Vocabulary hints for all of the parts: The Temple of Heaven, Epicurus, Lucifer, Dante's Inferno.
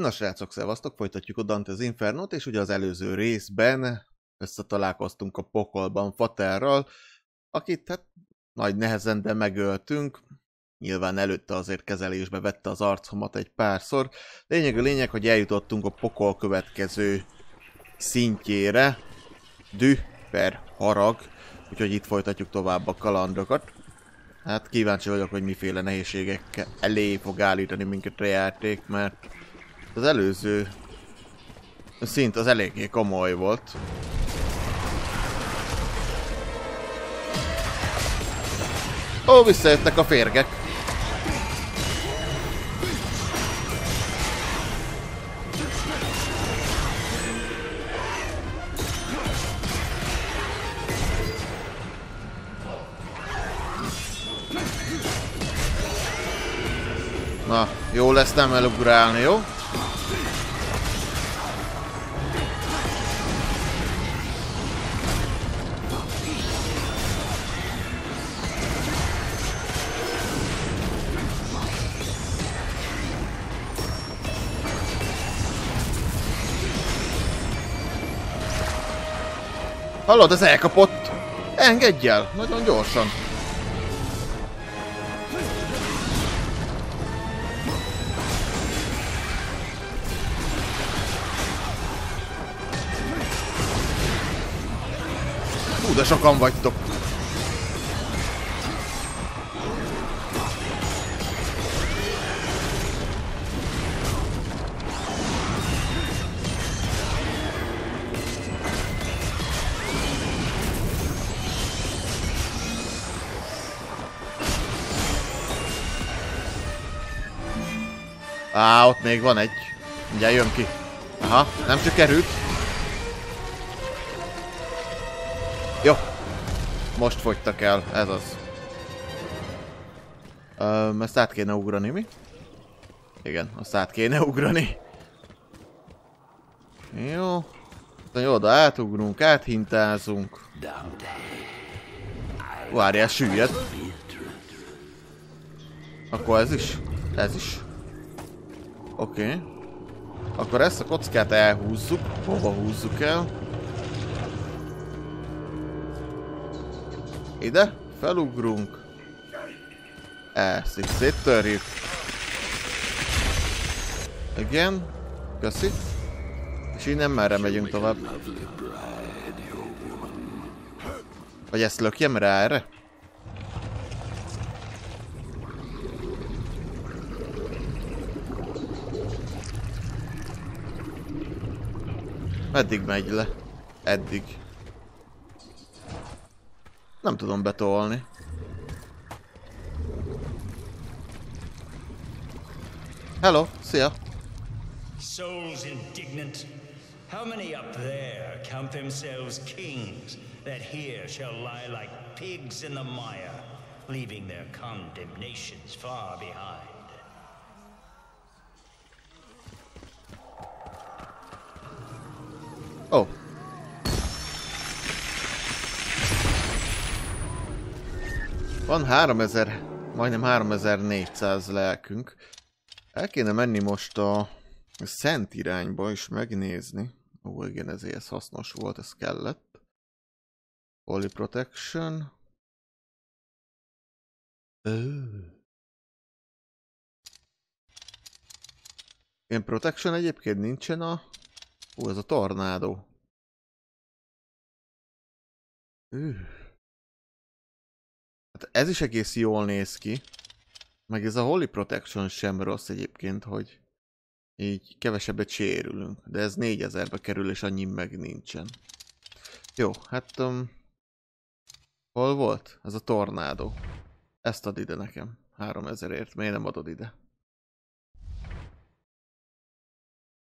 Na srácok, szevasztok, folytatjuk a Dante's Infernót, és ugye az előző részben összetalálkoztunk a pokolban Faterral, akit hát nagy nehezen, de megöltünk. Nyilván előtte azért kezelésbe vette az arcomat egy párszor. Lényeg a lényeg, hogy eljutottunk a pokol következő szintjére, dű per harag, úgyhogy itt folytatjuk tovább a kalandokat. Hát kíváncsi vagyok, hogy miféle nehézségek elé fog állítani minket a játék, mert az előző szint az eléggé komoly volt. Ó, visszajöttek a férgek! Na, jó lesz nem elugrálni, jó? Hallod, ez elkapott! Engedj el! Nagyon gyorsan! Hú, de sokan vagytok! Á, ott még van egy. Mindjárt jön ki. Aha, nem csak került. Jó. Most fogytak el, ez az. Ezt át kéne ugrani, mi? Igen, azt át kéne ugrani. Jó. Jó, oda átugrunk, áthintázunk. Várjál, süllyed. Akkor ez is? Ez is. Oké. Akkor ezt a kockát elhúzzuk. Hova húzzuk el? Ide? Felugrunk. Ezt itt széttörjük. Igen. Köszi. És innen merre megyünk tovább? Vagy ezt lökjem rá erre? Eddig megy le. Eddig. Nem tudom betolni. Hello, szia! Souls indignant. How many up there count themselves kings that here shall lie like pigs in the mire, leaving their condemnations far behind? Oh. Van 3000, majdnem 3400 lelkünk. El kéne menni most a szent irányba is megnézni. Ó, igen, ez hasznos volt, ez kellett. Holy Protection. Én Protection egyébként nincsen a... Ó, ez a tornádó. Hát ez is egész jól néz ki. Meg ez a Holy Protection sem rossz egyébként, hogy így kevesebbet sérülünk. De ez 4000-be kerül, és annyi meg nincsen. Jó, hát... hol volt? Ez a tornádó. Ezt ad ide nekem. 3000-ért. Miért nem adod ide?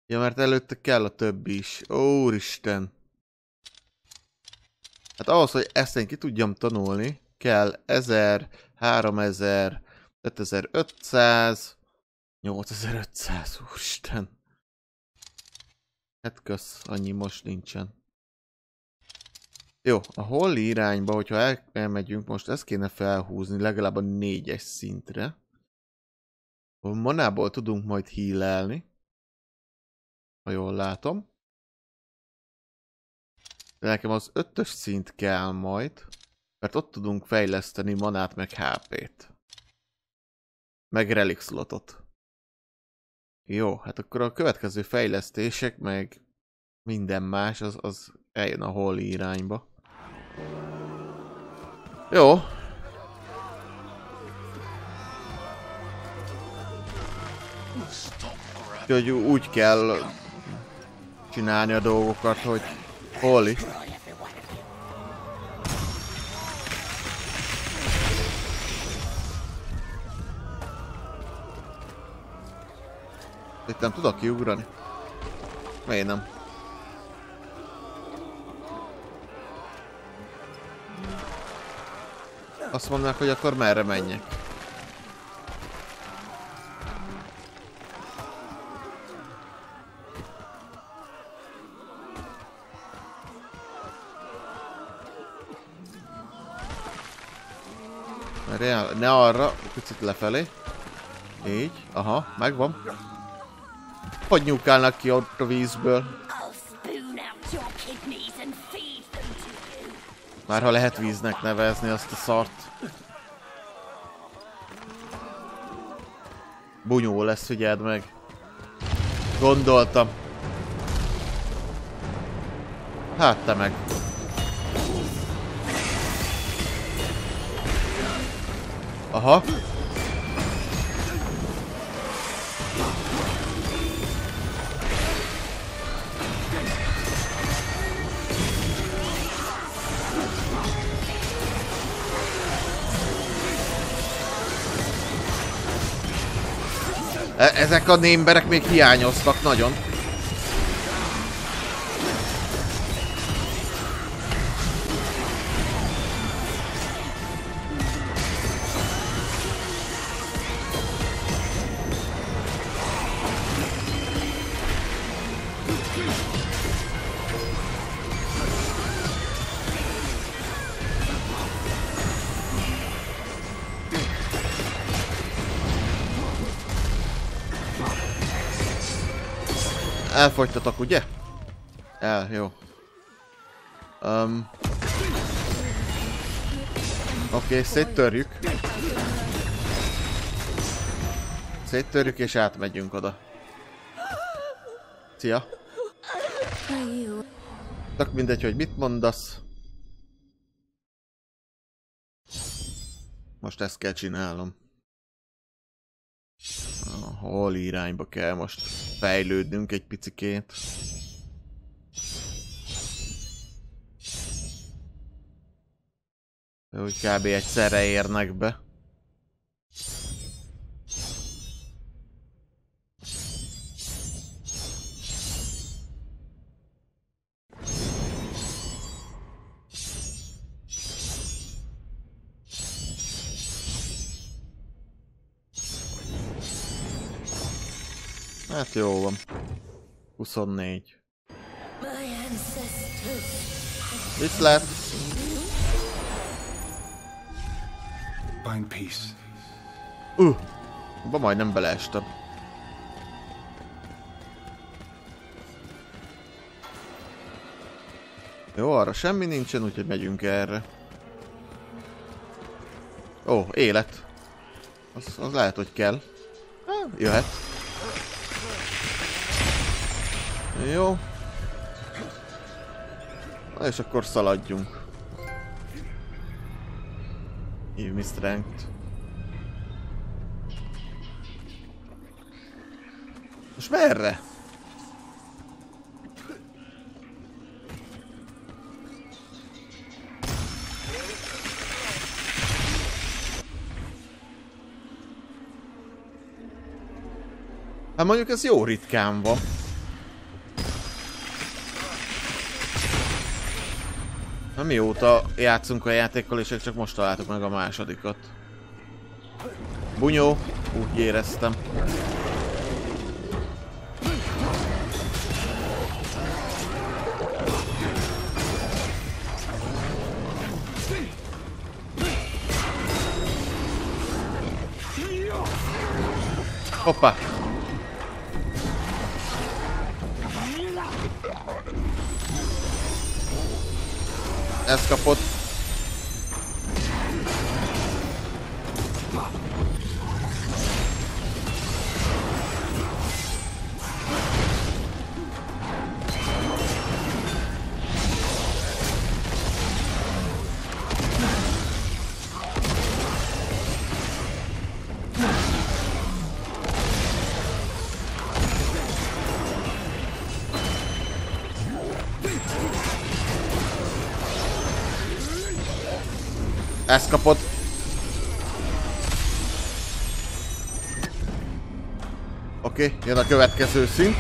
Ja, mert előtte kell a többi is. Úristen! Hát ahhoz, hogy ezt én ki tudjam tanulni, kell 1000, 3000, 5500, 8500, úristen! Hát kösz, annyi most nincsen. Jó, a Holly irányba, hogyha elmegyünk most, ezt kéne felhúzni legalább a 4-es szintre. A manából tudunk majd healelni. ha jól látom. De nekem az 5-ös szint kell majd, mert ott tudunk fejleszteni manát, meg HP-t. Meg relic slotot. Jó, hát akkor a következő fejlesztések, meg minden más, az eljön a Holy irányba. Jó. Úgyhogy úgy kell csinálni a dolgokat, hogy Holy. Itt nem tudok kiugrani. Miért nem? Azt mondják, hogy akkor merre menjek. Merre, ne arra, picit lefelé. Így, aha, megvan. Hogy nyúkálnak ki ott a vízből? Már ha lehet víznek nevezni azt a szart. Bunyó lesz, figyeld meg. Gondoltam. Hát te meg. Aha. Ezek a némberek még hiányoztak nagyon. Elfogytatok, ugye? Jó. Oké, széttörjük. Széttörjük és átmegyünk oda. Szia. Tök mindegy, hogy mit mondasz. Most ezt kell csinálnom. Hol irányba kell most fejlődnünk egy picikét. Úgy kb. Egyszerre érnek be. Hát jó van. 24. Viszlát! Abba majdnem beleestem. Jó, arra semmi nincsen, úgyhogy megyünk erre. Ó, élet. Az lehet, hogy kell. Jöhet. Jó. Na és akkor szaladjunk. Give me strength. Most merre? Hát mondjuk ez jó ritkán van. Mióta játszunk a játékkal, és csak most találtuk meg a másodikat. Bunyó, úgy éreztem. Hoppá! ez kapott. Ezt kapott. Oké, jön a következő szint.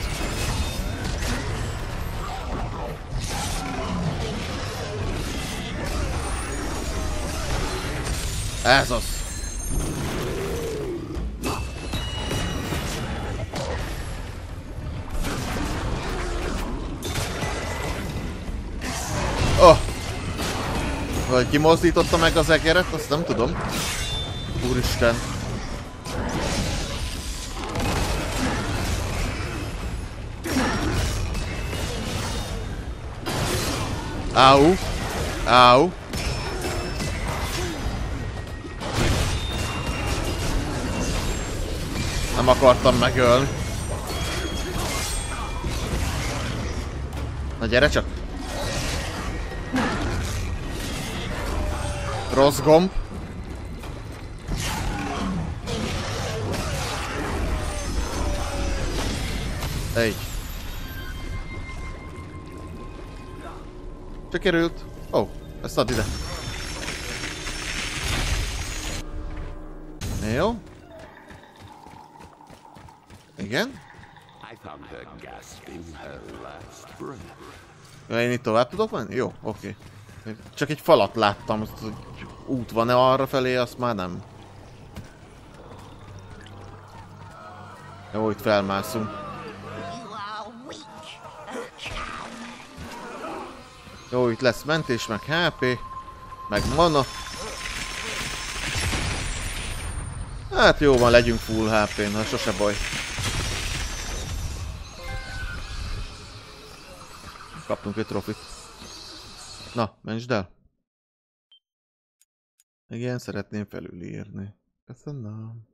Ez az. Vagy kimozdította meg az egeret, azt nem tudom. Úristen. Áú. Áú. Nem akartam megölni. Na gyere csak. Rossz gomb. Egy. Csak került. Ó, oh, ezt add ide. Jó. Igen. Én itt tovább tudok menni? Jó, oké. Okay. Csak egy falat láttam. Út van-e arra felé, azt már nem. Jó, itt felmászunk. Jó, itt lesz mentés, meg HP, meg mana. Hát jó van, legyünk full HP-n, ha sose baj. Kaptunk egy trofit. Na, mentsd el. Igen, szeretném felülírni. Köszönöm.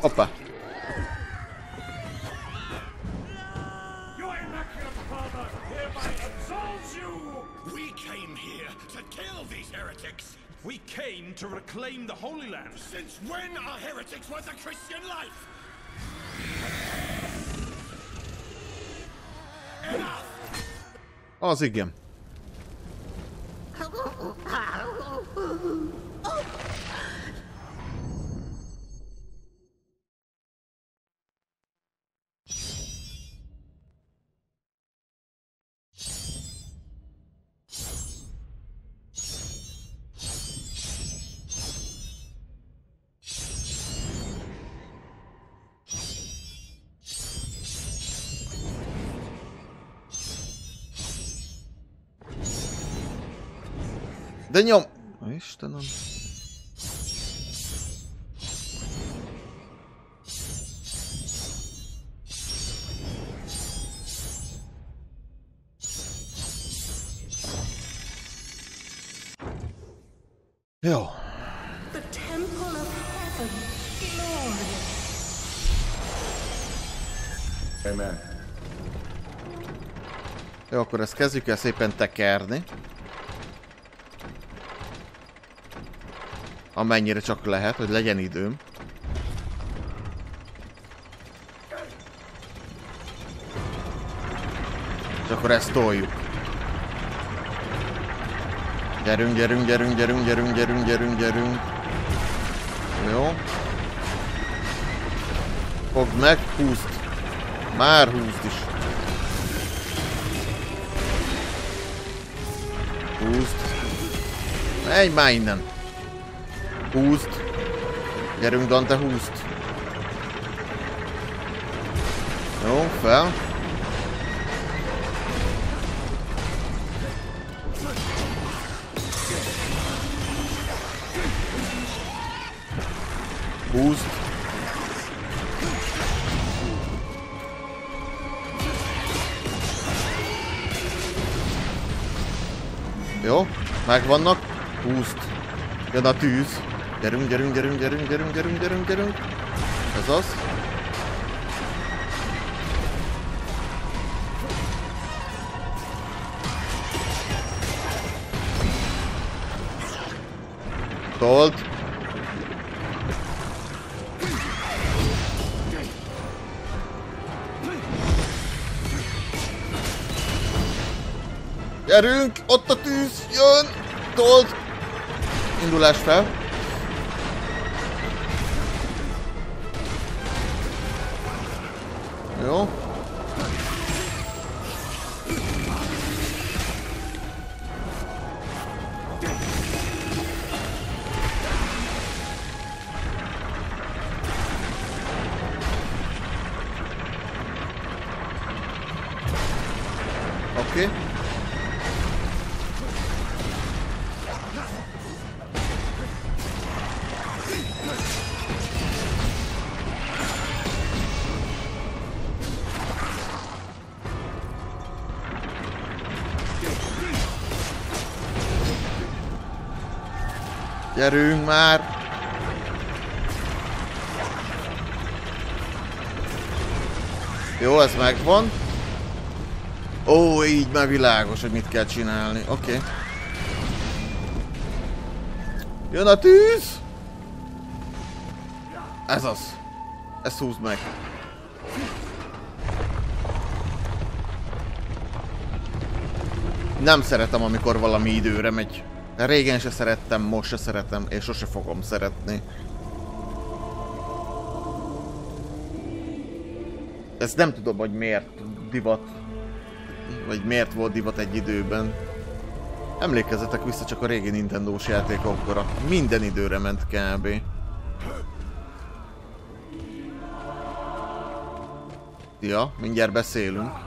Hoppá! We came to reclaim the Holy Land. Since when are heretics worth a Christian life? Enough! Az igen. De nyom! Istenem! Jó! The Temple of Heaven, glorious! Amen. Jó, akkor ezt kezdjük el szépen tekerni. Amennyire csak lehet, hogy legyen időm. És akkor ezt toljuk. Gyerünk, gyerünk, gyerünk, gyerünk, gyerünk, gyerünk, gyerünk, gyerünk. Jó. Fogd meg, húzd. Már húzd is. Húzd. Menj már innen. Húzd! Gyerünk, Dante, húzd! Jó, fel! boost. Jó, megvannak. Boost. Jön a tűz. Gyerünk, gyerünk, gyerünk, gyerünk, gyerünk, gyerünk, gyerünk, gyerünk. Ez az. Tolt. Gyerünk, ott a tűz, jön. Tolt. Indulás fel. Jó. Oké. Gyerünk már! Jó, ez megvan. Ó, így már világos, hogy mit kell csinálni. Oké. Jön a tűz! Ez az. Ezt húzd meg. Nem szeretem, amikor valami időre megy. Régen se szerettem, most se szeretem, és sose fogom szeretni. Ezt nem tudom, hogy miért divat. Vagy miért volt divat egy időben. Emlékezzetek vissza csak a régi Nintendós játékokra. Minden időre ment kb. Ja, mindjárt beszélünk.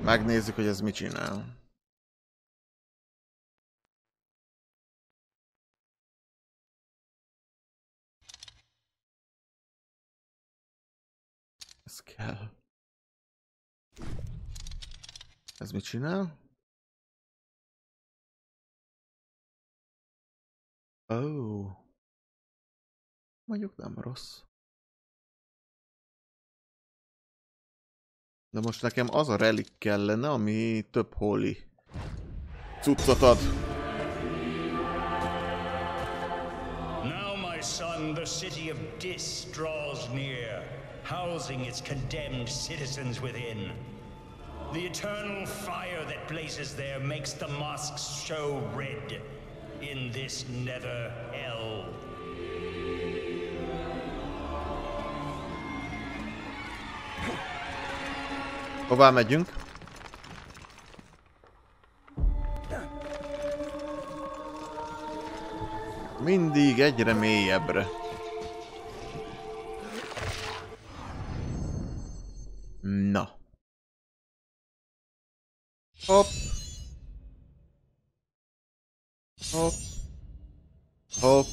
Megnézzük, hogy ez mit csinál. Ez kell. Ez mit csinál? Ó. Mondjuk nem rossz. De most nekem az a relik kellene, ami több holly cuccot ad. Now my son, the city of Dis draws near, housing its condemned citizens within. The eternal fire that blazes there makes the mosques show red in this nether hell. Hová megyünk? Mindig egyre mélyebbre. Na. Hopp. Hopp. Hopp.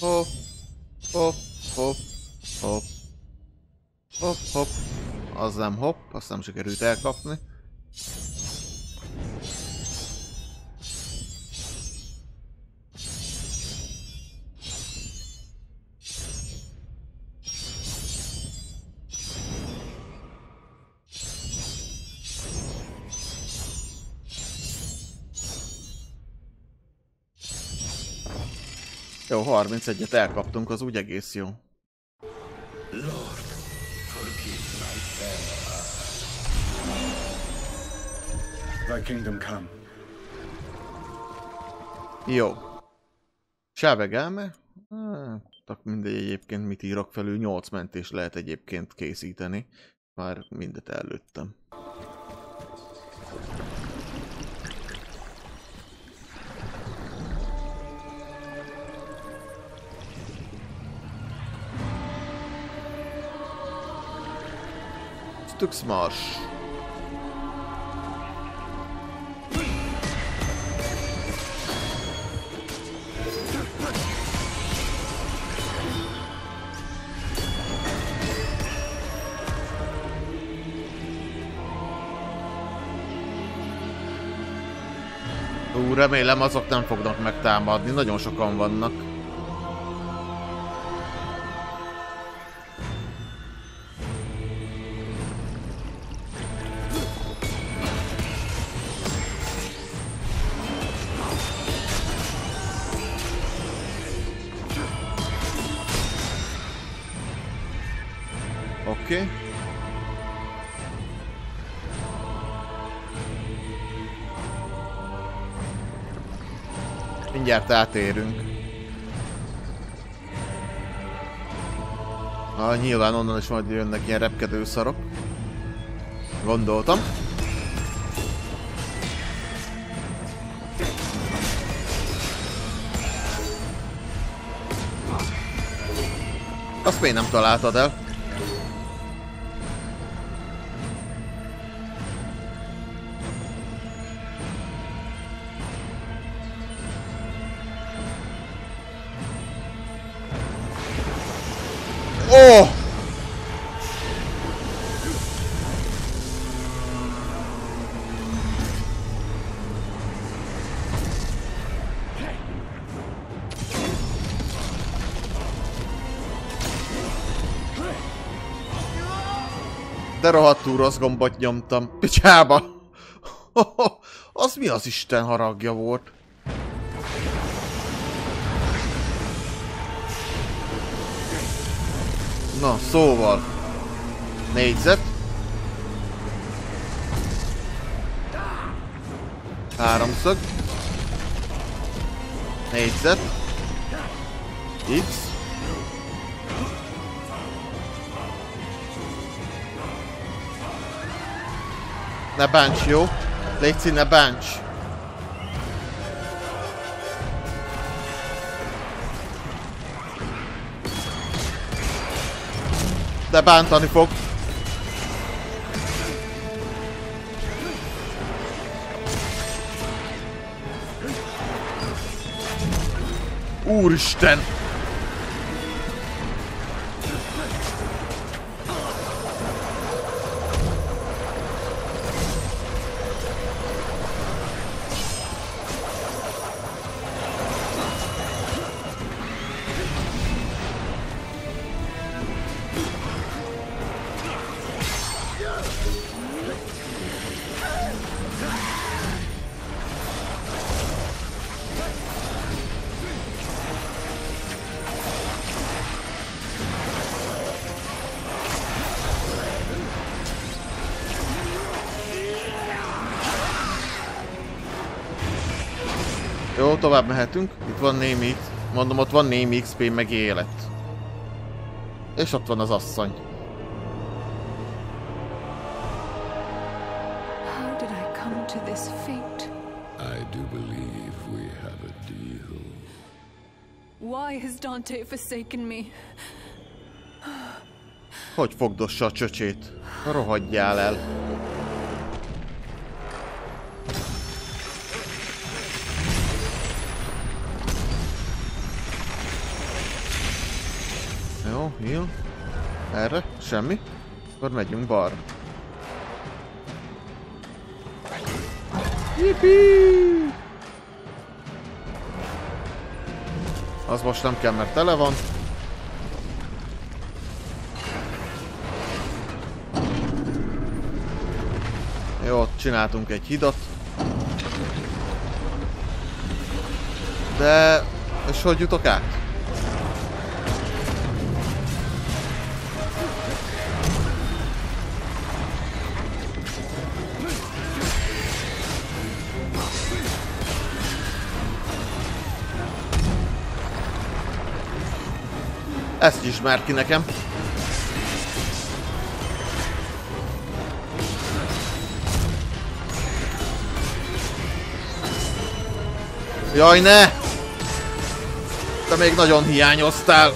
Hopp. Hopp. Hopp. Hopp. Hopp. Hopp. Az nem hopp, azt nem sikerült elkapni. Jó, 31-et elkaptunk, az úgy egész jó. Jó. Sávegálme? Tak mindegy egyébként, mit írok felül. 8 mentést lehet egyébként készíteni. Már mindet előttem. to smash. Ú, remélem azok nem fognak megtámadni, nagyon sokan vannak. Mindjárt átérünk. Na, nyilván onnan is majd jönnek ilyen repkedő szarok. Gondoltam. Azt még nem találtad el. De rohadtul rossz gombot nyomtam. Picsába! Az mi az Isten haragja volt? Na, szóval. Négyzet. 3 szög. Négyzet. X. Ne bánts, jó? Léci, ne bánts! De bántani fog! Úristen! Jó, tovább mehetünk. Itt van némi... Mondom, ott van némi XP meg élet. És ott van az asszony. How did I come to this fate? I do believe we have a deal. Why has Dante forsaken me? Hogy fogdossa a csöcsét? Rohadjál el. Jó, erre semmi, akkor megyünk balra. Yippee! Az most nem kell, mert tele van. Jó, ott csináltunk egy hidat. De... és hogy jutok át? Ezt ismer ki nekem. Jaj, ne! Te még nagyon hiányoztál.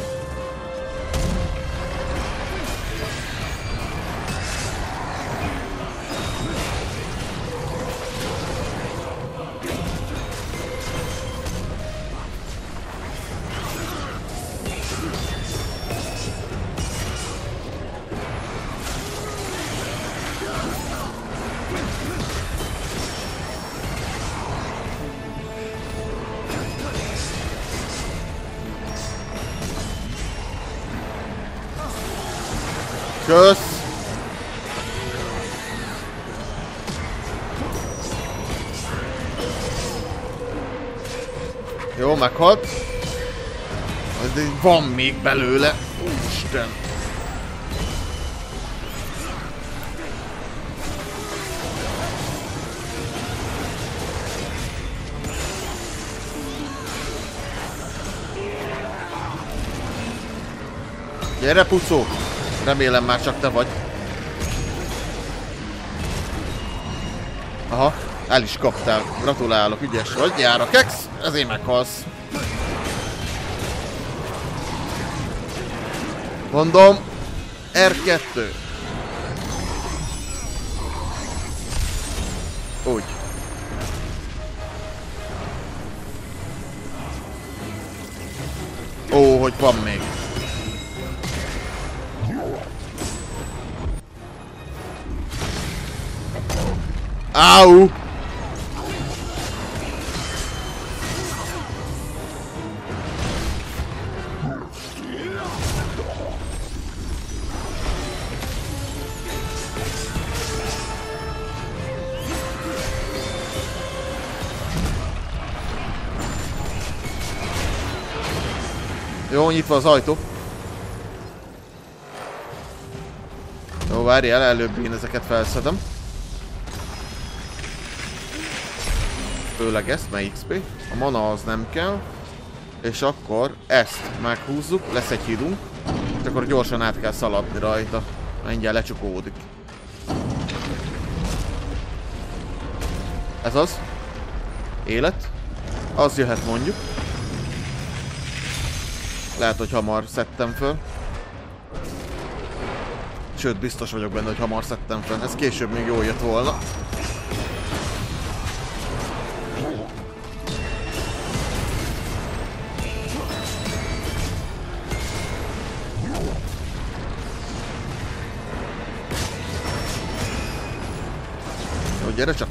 Focus. Jó, meghalt. Van még belőle. Úristen. Gyere, pucó! Remélem már csak te vagy. Aha, el is kaptál. Gratulálok, ügyes vagy. Jár a keksz, ezért meghalsz. Mondom, R2. Úgy. Ó, hogy van még. Áú! Jó, nyitva az ajtó. Jó, várjál, előbb én ezeket felszedem. Főleg ezt, mert XP. A mana az nem kell. És akkor ezt meghúzzuk, lesz egy hídunk. És akkor gyorsan át kell szaladni rajta. Mindjárt lecsukódik. Ez az. Élet. Az jöhet mondjuk. Lehet, hogy hamar szedtem föl. Sőt, biztos vagyok benne, hogy hamar szedtem föl. Ez később még jól jött volna. Jó, gyere csak!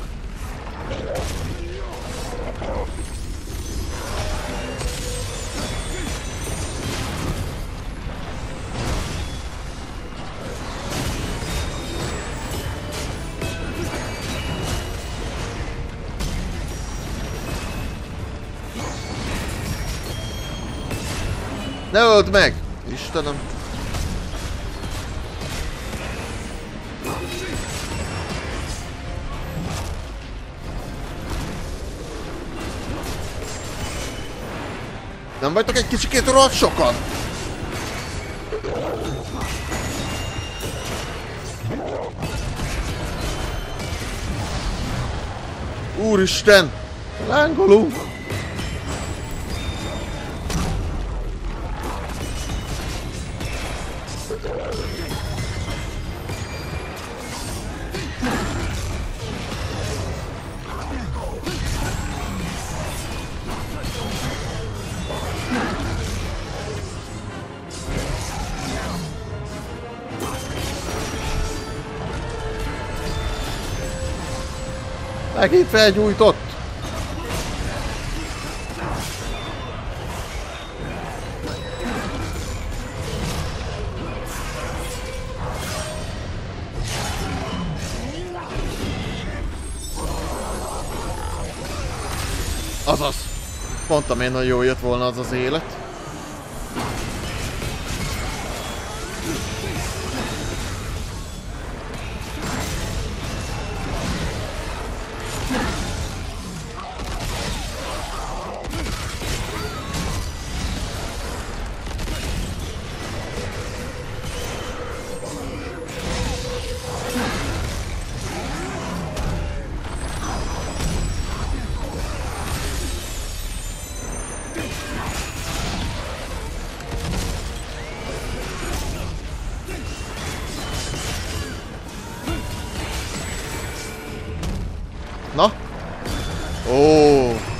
Ne öld meg! Istenem! Nem vagytok egy kicsikét rohadt sokan? Úristen! Lángolunk! Megint felgyújtott! Azaz! Mondtam én, hogy jól jött volna az az élet.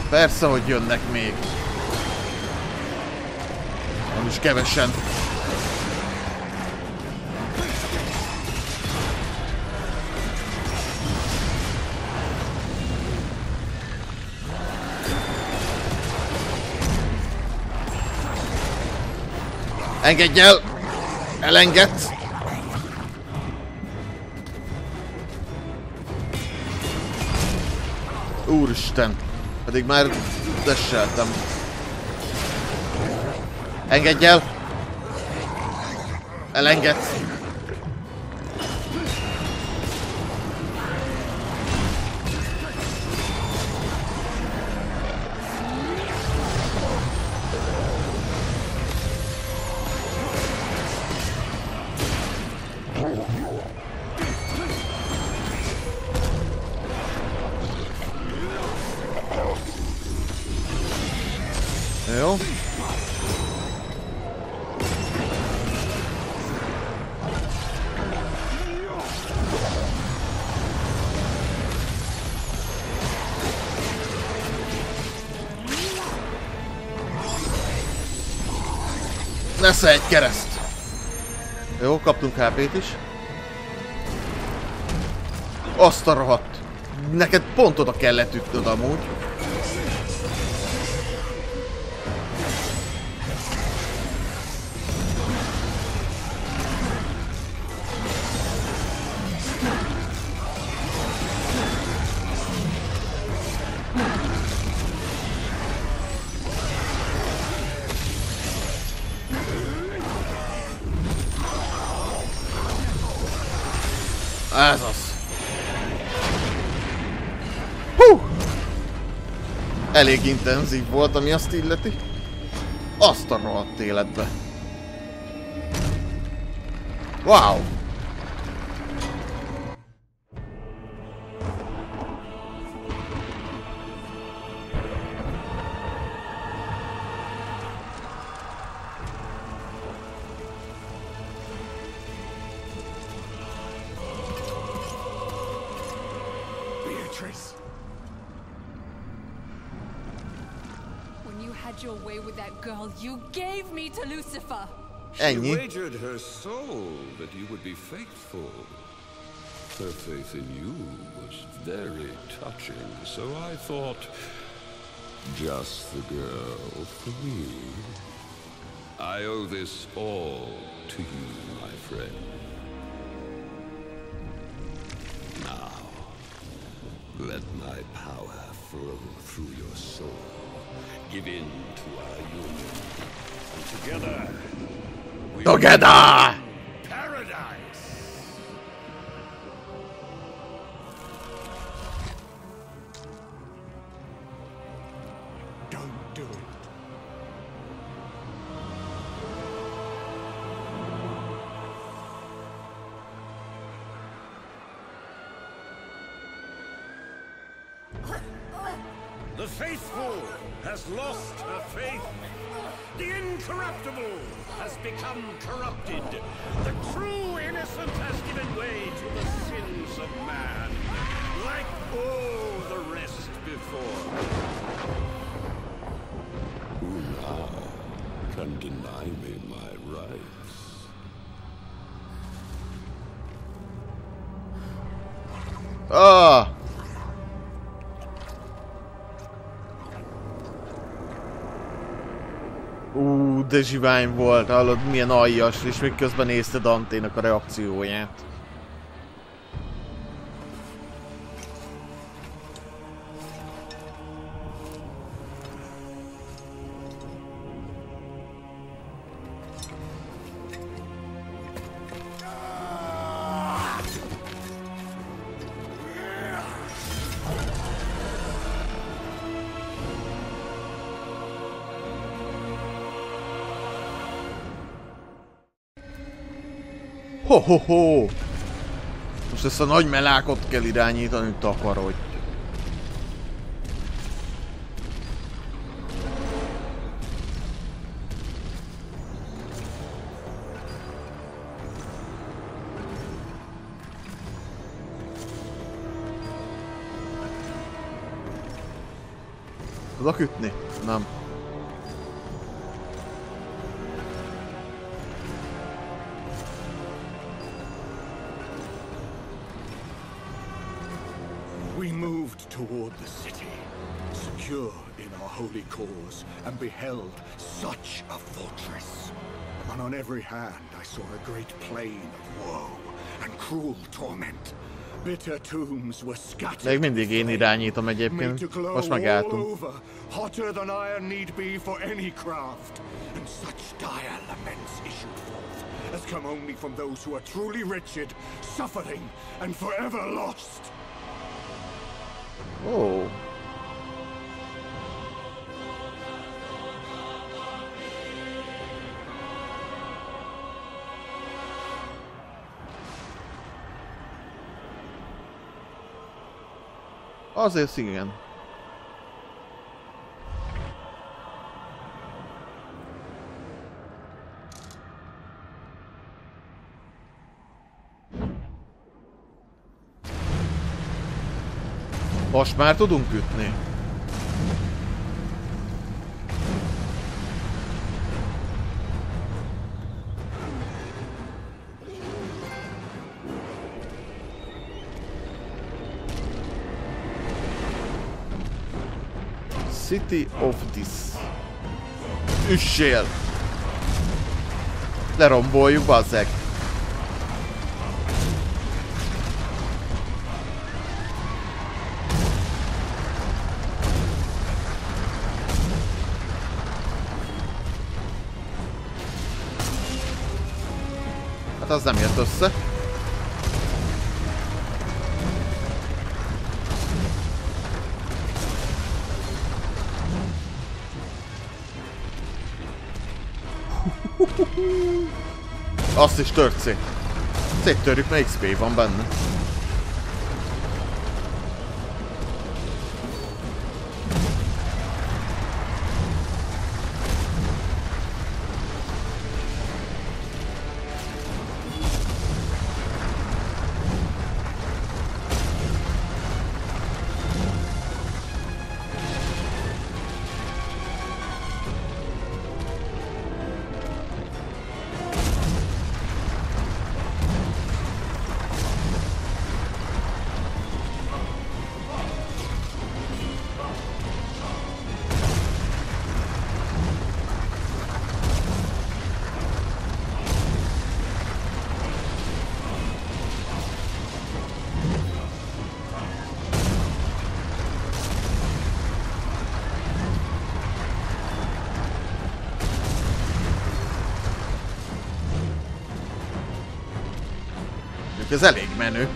Persze, hogy jönnek még. Nem is kevesen. Engedj el! Elengedsz! Úristen! Pedig már desseltem. Engedj el! Elengedsz! Jó. Lesz egy kereszt. Jó, kaptunk HP-t is. Azt a rohadt. Neked pont oda kellett ütnöd amúgy. Ez az. Hú! Elég intenzív volt, ami azt illeti. Azt a rohadt életbe. Wow! When you had your way with that girl, you gave me to Lucifer. She wagered her soul that you would be faithful. Her faith in you was very touching, so I thought, just the girl for me. I owe this all to you, my friend. Let my power flow through your soul. Give in to our union. And together, we together! Paradise! Don't do it. The faithful has lost her faith. The incorruptible has become corrupted. The true innocent has given way to the sins of man, like all the rest before. Who now can deny me my rights? Ah! De zsivány volt, hallod, milyen aljas, és még közben nézte Danténak a reakcióját. Ho-ho-ho! Most ezt a nagy melákot kell irányítani, takarodj! Tudok ütni? Nem. We moved toward the city, secure in our holy cause, and beheld such a fortress. And on every hand I saw a great plain of woe and cruel torment, Még mindig én irányítom egyébként. Most megálltunk. Oh. Azért igen. Most már tudunk ütni. City of this. Üssél! Leromboljuk, bazzeg! Hát az nem jött össze. Azt is tört szét. Széttörjük, mert XP van benne. Ez elég menő.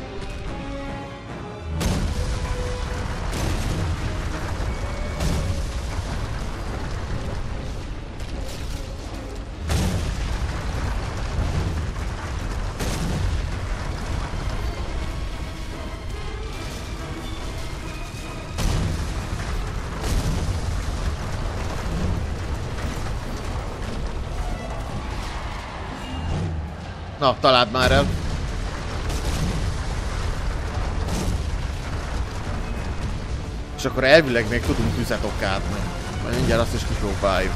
Na, találd már el. És akkor elvileg még tudunk tüzet okádni. Majd mindjárt azt is kipróbáljuk.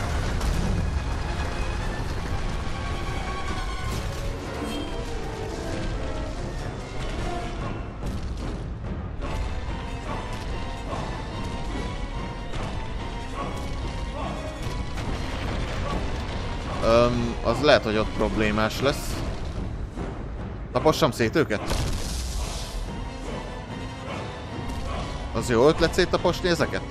Az lehet, hogy ott problémás lesz. Tapossam szét őket? Az jó ötlet széttaposni ezeket?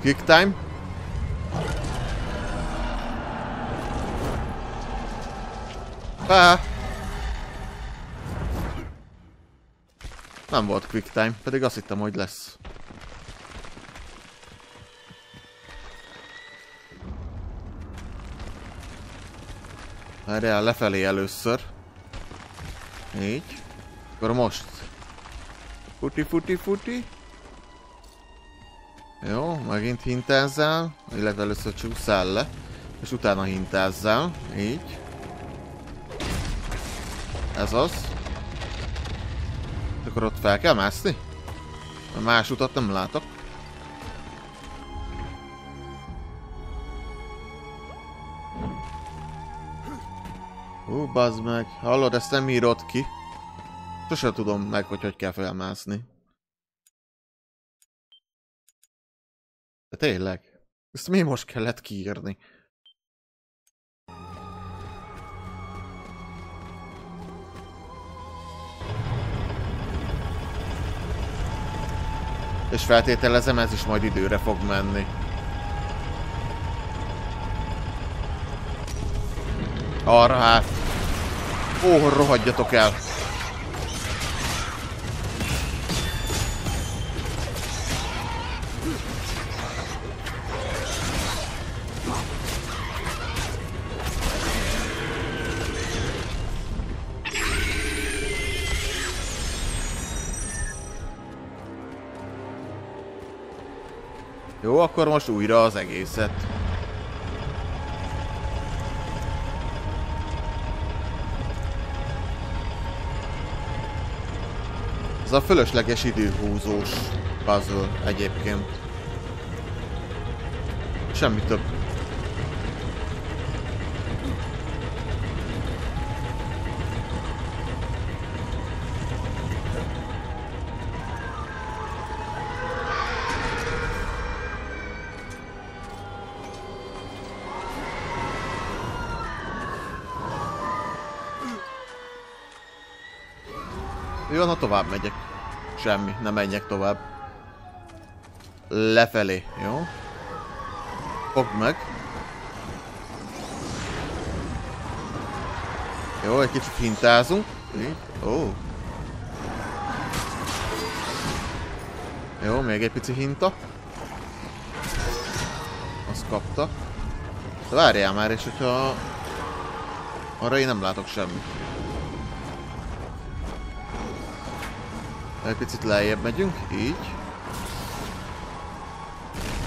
Quick time. Nem volt quick time, pedig azt hittem, hogy lesz. Erre lefelé először. Így. Akkor most. Futi. Jó, megint hintázzál. Illetve először csúszál le. És utána hintázzál. Így. Ez az. Akkor ott fel kell mászni? Más utat nem látok. Hú, bazd meg. Hallod, ezt nem írod ki. Sose tudom meg, hogy kell felmászni. De tényleg. Ezt miért most kellett kiírni? És feltételezem, ez is majd időre fog menni. Arra hát. Ó, rohadjatok el! Jó, akkor most újra az egészet. Ez a fölösleges időhúzós puzzle egyébként. Semmi több. Jó, na tovább megyek. Semmi, nem menjek tovább. Lefelé, jó? Fogd meg. Jó, egy kicsit hintázunk. Ó. Jó, még egy pici hinta. Azt kapta. De várjál már, és hogyha... Arra én nem látok semmit. Egy picit lejjebb megyünk, így.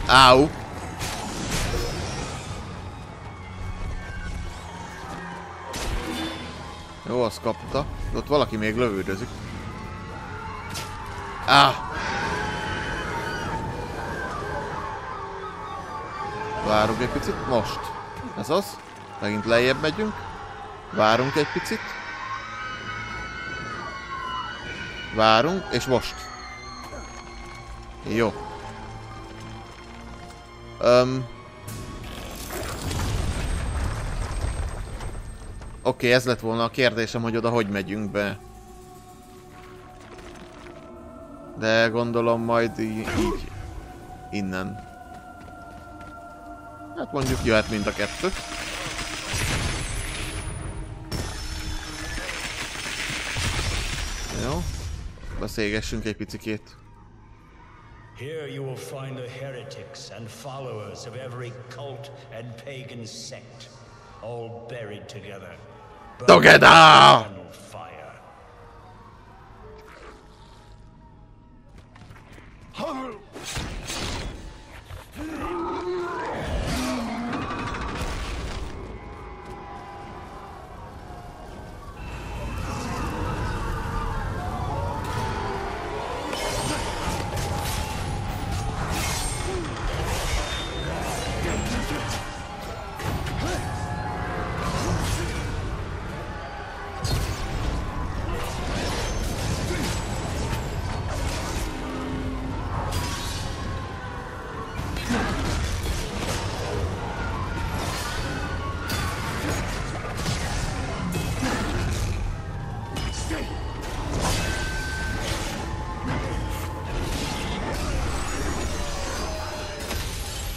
Áú! Jó, azt kapta. Ott valaki még lövődözik. Áh! Várunk egy picit, most. Ez az. Megint lejjebb megyünk. Várunk egy picit. Várunk, és most. Jó. Oké, ez lett volna a kérdésem, hogy oda hogy megyünk be. De gondolom majd így innen. Hát mondjuk jöhet mind a kettő. Jó. Beszélgessünk egy picikét. Here you will find the heretics and followers of every cult and pagan sect, all buried together. Together!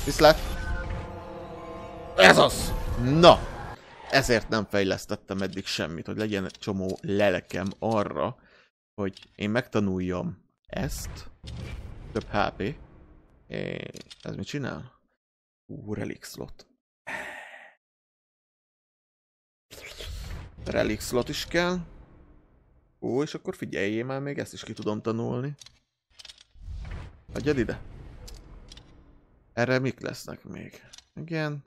Viszlát. Ez az! Na! Ezért nem fejlesztettem eddig semmit, hogy legyen egy csomó lelekem arra, hogy én megtanuljam ezt. Több HP. Ez mit csinál? Relic slot. Relic slot is kell. Ó, és akkor figyeljél már, még ezt is ki tudom tanulni. Adjad ide. Erre mik lesznek még? Igen.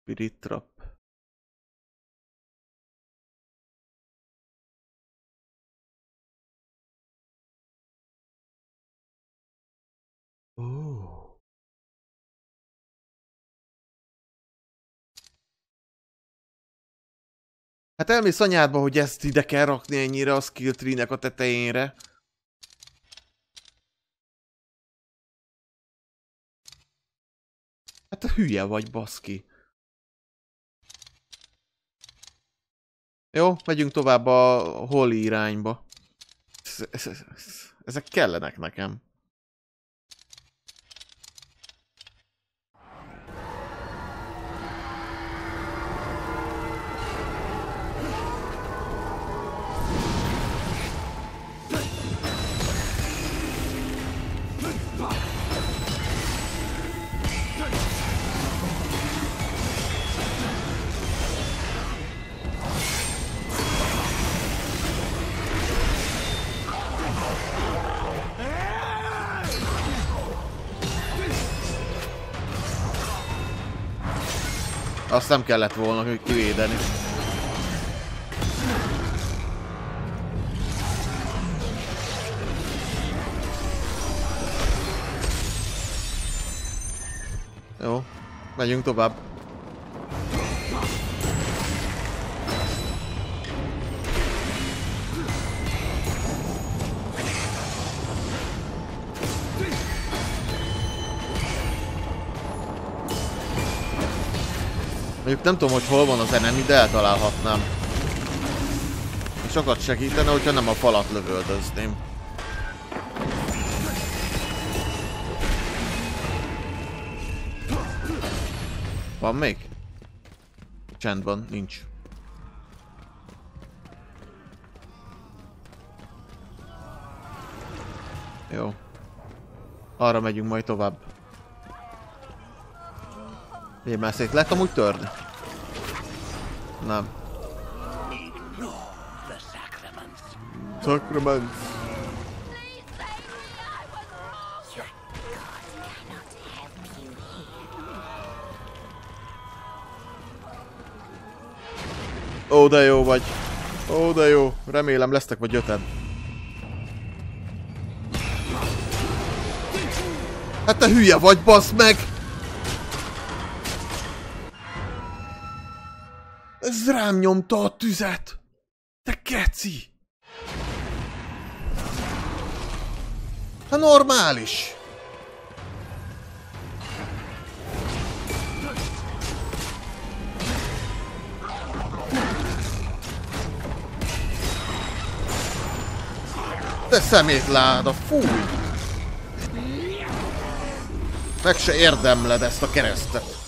Spirit Trap. Oh. Hát elmész anyádba, hogy ezt ide kell rakni ennyire a skill tree-nek a tetejére. Hát hülye vagy, baszki. Jó, megyünk tovább a Holly irányba. Ezek kellenek nekem. Azt nem kellett volna, hogy kivédeni. Jó, megyünk tovább. Mondjuk nem tudom, hogy hol van az enemy, de eltalálhatnám. Sokat segítene, hogyha nem a falat lövöldözném. Van még? Csendben, nincs. Jó. Arra megyünk majd tovább. Én már szét lehet amúgy törni? Nem. Sacrament. Ó, de jó vagy. Ó, de jó. Remélem lesztek vagy öten. Hát te hülye vagy, basz meg! Ez rám nyomta a tüzet! Te keci! Hát normális! Te szemétláda, fúj! Meg se érdemled ezt a keresztet!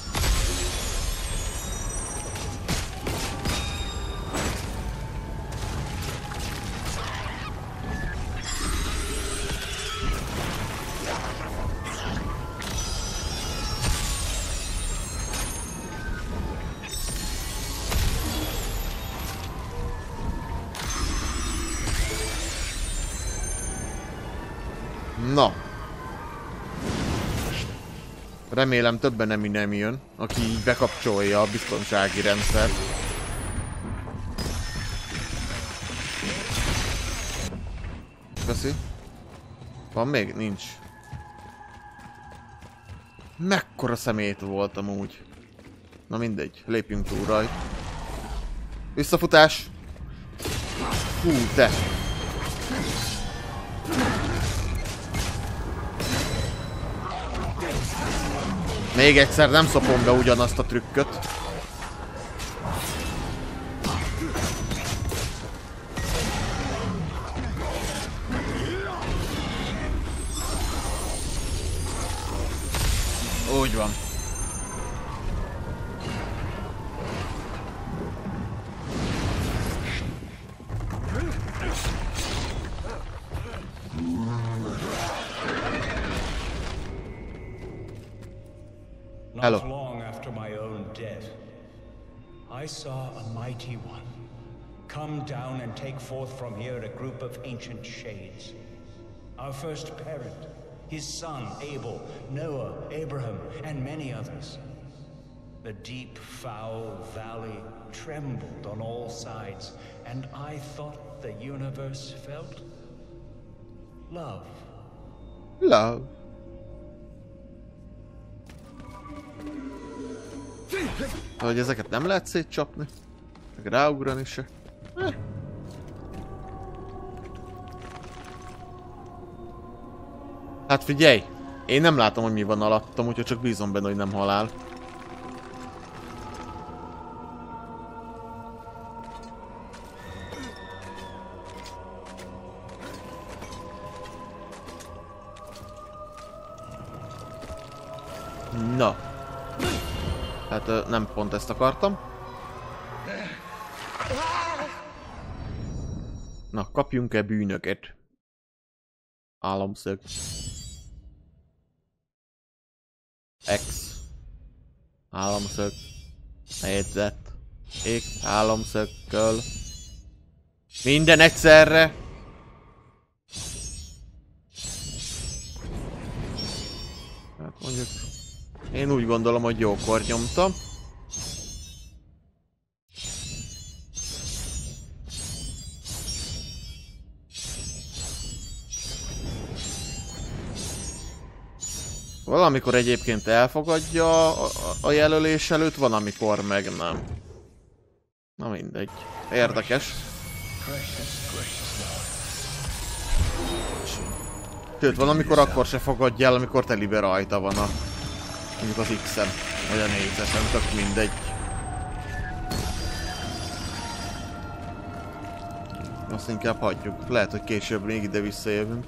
Remélem többen nem jön, aki így bekapcsolja a biztonsági rendszert. Köszi. Van még? Nincs. Mekkora szemét volt amúgy. Na mindegy, lépjünk túl rajt. Visszafutás! Hú, te! Még egyszer nem szopom be ugyanazt a trükköt. Úgy van. Not long after my own death, I saw a mighty one come down and take forth from here a group of ancient shades. Our first parent, his son Abel, Noah, Abraham, and many others. The deep, foul valley trembled on all sides, and I thought the universe felt love. Love. Hogy ezeket nem lehet szétcsapni, meg ráugrani se. Hát figyelj! Én nem látom, hogy mi van alattam, úgyhogy csak bízom benne, hogy nem halál. Na. Hát nem pont ezt akartam. Na, kapjunk-e bűnöket? Álomszög. X. Álomszög. Négyzet. X. Álomszögköl. Minden egyszerre! Hát mondjuk... Én úgy gondolom, hogy jókor nyomtam. Valamikor egyébként elfogadja a jelölés előtt, van amikor meg nem. Na mindegy. Érdekes. Sőt, van amikor akkor se fogadja el, amikor telibe rajta van a... Mondjuk az X-en, vagy a 4-esen, tök mindegy. Azt inkább hagyjuk. Lehet, hogy később még ide visszajövünk.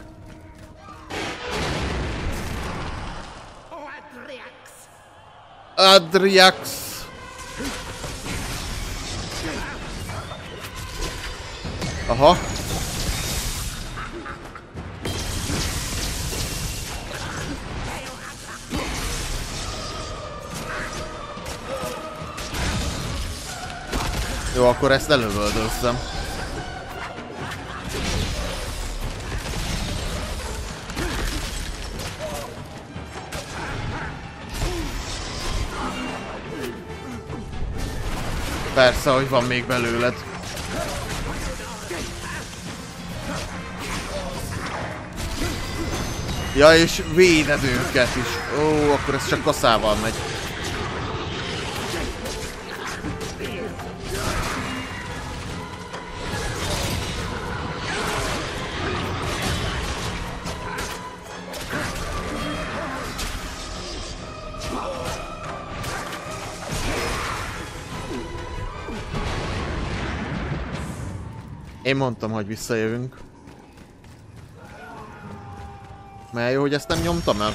Adriax! Aha! Jó, akkor ezt lelövöldözzem. Persze, hogy van még belőled. Ja, és véded őket is. Ó, akkor ez csak kaszával megy. Én mondtam, hogy visszajövünk. Mert jó, hogy ezt nem nyomtam el.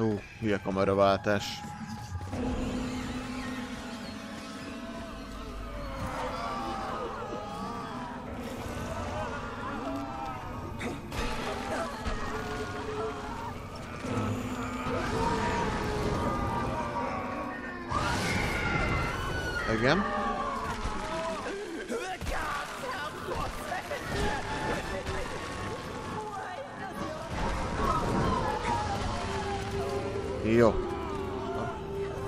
Ó, hülye kameraváltás. Igen. Jó.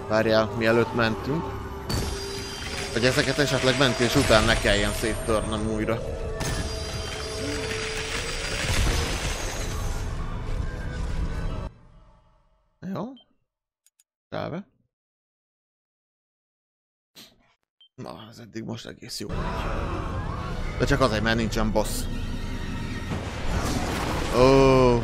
Várjál, mielőtt mentünk. Hogy ezeket esetleg mentés után ne kelljen széttörnem újra. Jó. Kávé. Na, ez eddig most egész jó. De csak azért, mert nincsen boss. Oh.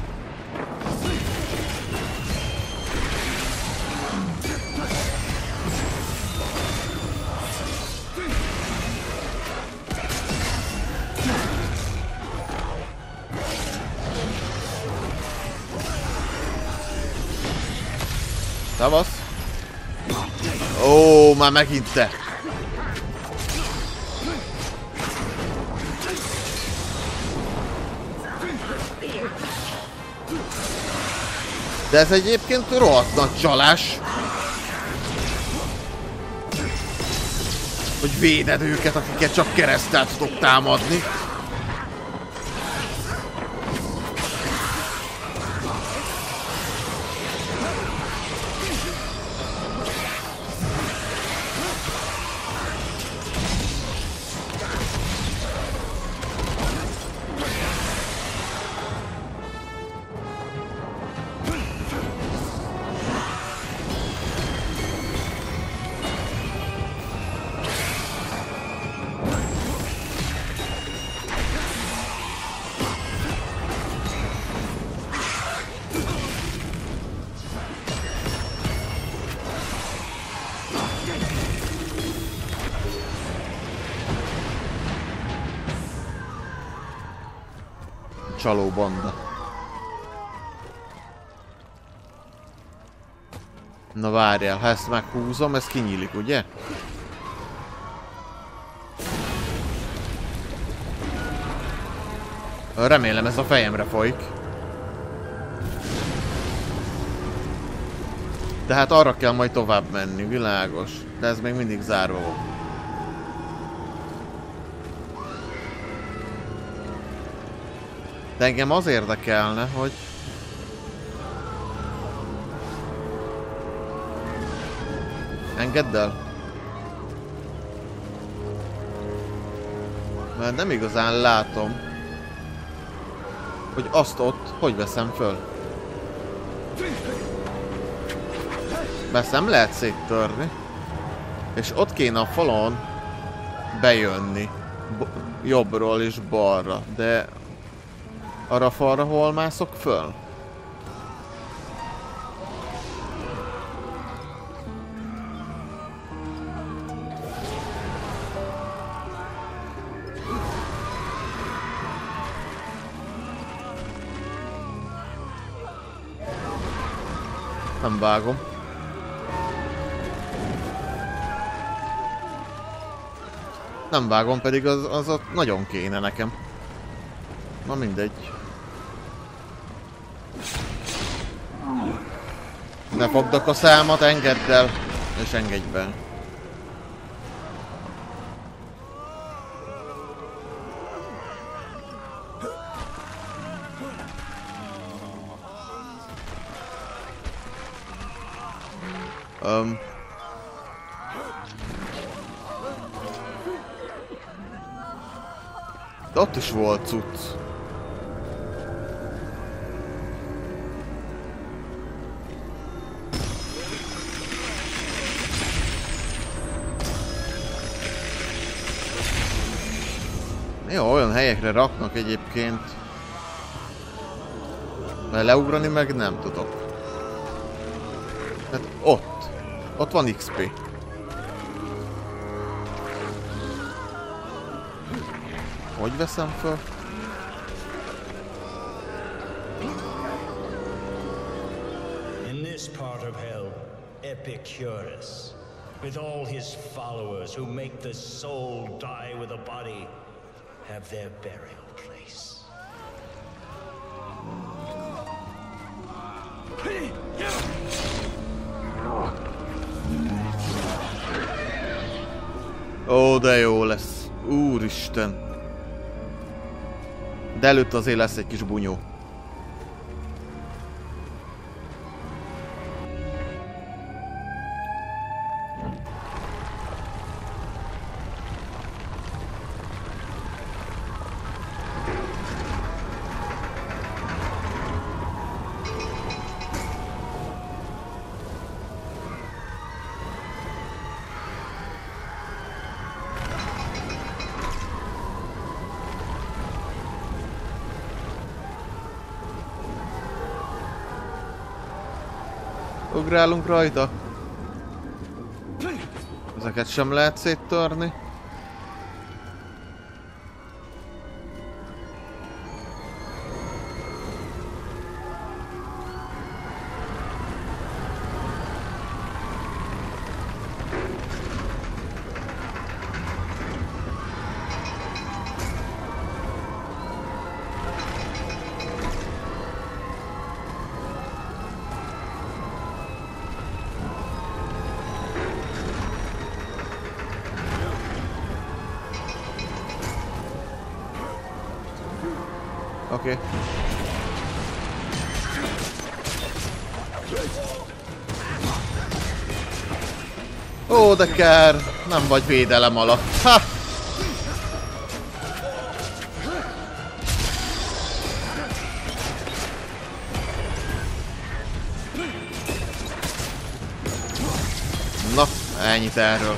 Szevasz. Ó, már megint te. De ez egyébként rohadt nagy csalás. Hogy véded őket, akiket csak kereszttel tudok támadni. csaló banda. Na várjál, ha ezt meghúzom, ez kinyílik, ugye? Remélem ez a fejemre folyik. De hát arra kell majd tovább menni, világos. De ez még mindig zárva van. De engem az érdekelne, hogy... Engedd el! Mert nem igazán látom, hogy azt ott hogy veszem föl. Ezt nem lehet széttörni. És ott kéne a falon bejönni. Jobbról és balra, de... Arra falra, hol mászok föl? Nem vágom. Nem vágom, pedig az ott nagyon kéne nekem. Na mindegy. Ne fogd a számat, engedd el, és engedj be. De ott is volt cucc. Jó, olyan helyekre raknak egyébként. Mert leugrani meg nem tudok. Hát ott. Ott van XP. Hogy veszem föl? In this part of hell, Epicurus, with all his followers who make the soul die with a body, have their burial place. Ó, de jó lesz. Úristen. De előtt azért lesz egy kis bunyó. Ugrálunk rajta. Ezeket sem lehet széttörni. Oké. Ó, de kár! Nem vagy védelem alatt. Ha! Na, ennyit erről.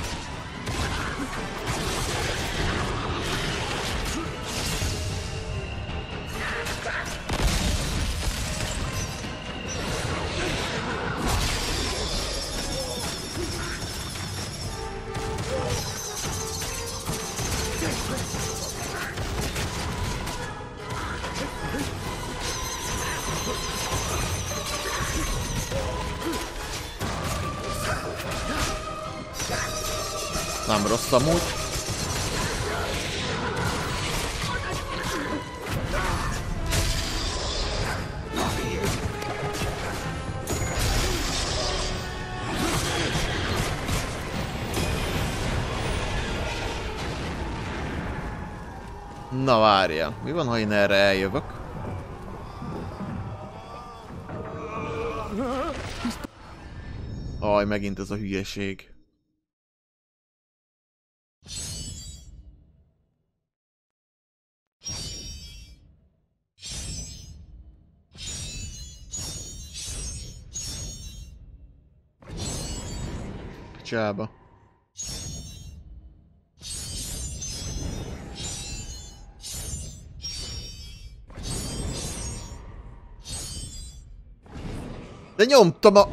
Nem rossz amúgy. Na várjál, mi van, ha én erre eljövök? Aj, megint ez a hülyeség. Picsába. De nyomtam a...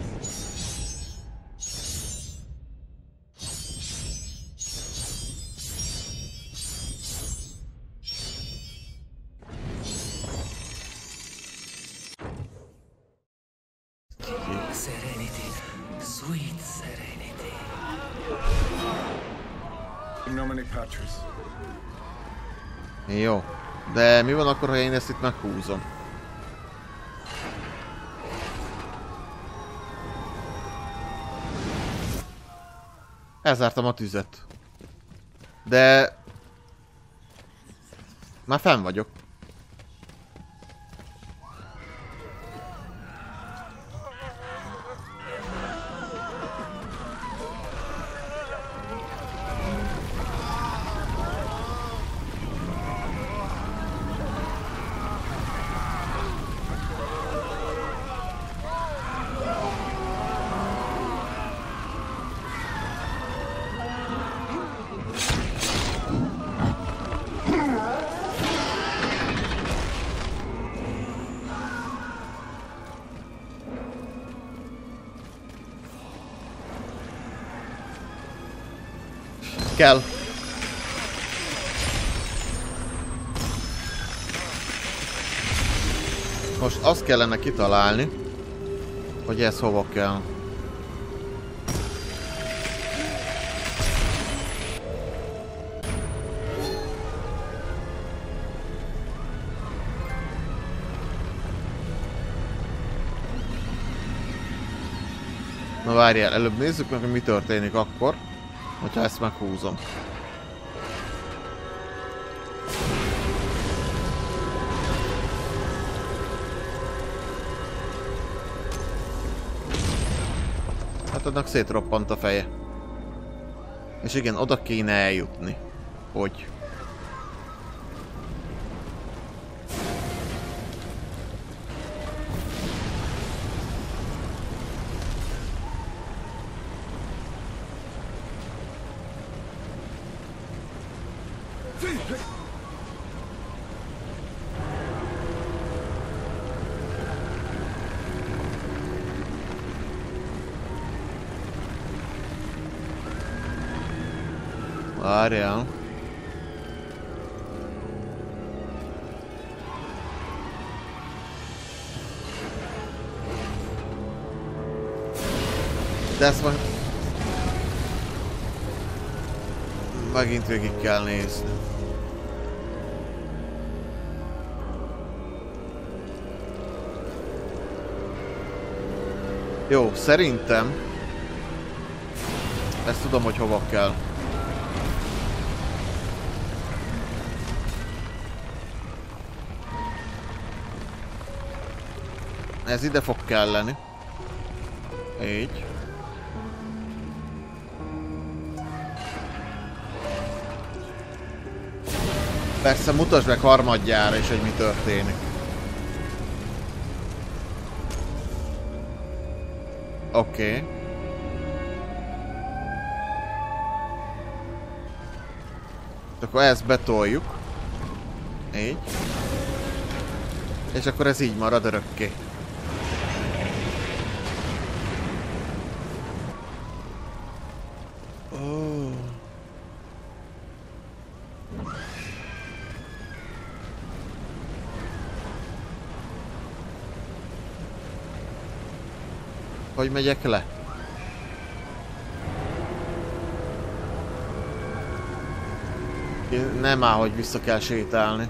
Jó, de mi van akkor, ha én ezt itt meghúzom? Elzártam a tüzet. De... már fenn vagyok. Kell. Most azt kellene kitalálni, hogy ez hova kell. Na várjál, előbb nézzük meg, hogy mi történik akkor. Hogyha ezt meghúzom. Hát annak szétroppant a feje. És igen, oda kéne eljutni. Hogy? Várjál. De ezt majd... megint végig kell nézni. Jó, szerintem... ezt tudom, hogy hova kell. Ez ide fog kelleni. Így. Persze mutasd meg harmadjára is, hogy mi történik. Oké. Akkor ezt betoljuk. Így. És akkor ez így marad örökké. Hogy megyek le? Nem áll, hogy vissza kell sétálni.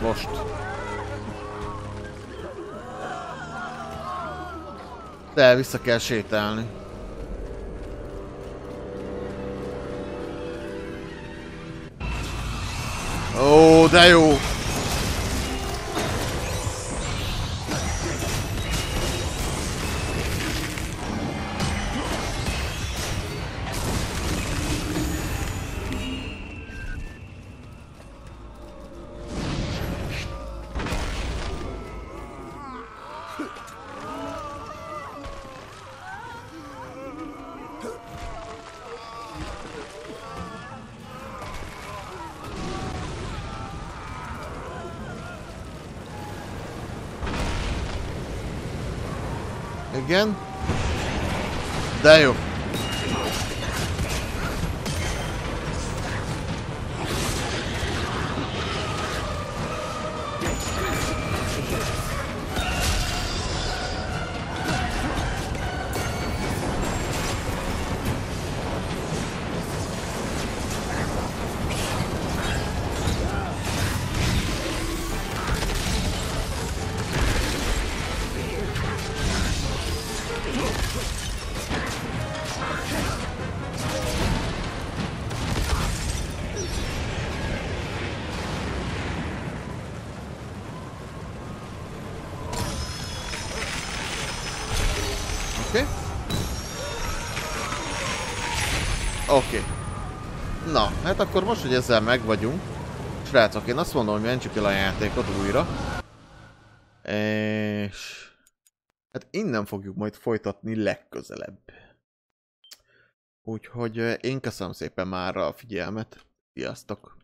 Most. De vissza kell sétálni. Ó, de jó! Igen. De jó. Oké. Na, hát akkor most, hogy ezzel meg vagyunk. Srácok, én azt mondom, hogy mentsük el a játékot újra. És... hát innen fogjuk majd folytatni legközelebb. Úgyhogy én köszönöm szépen már a figyelmet. Sziasztok!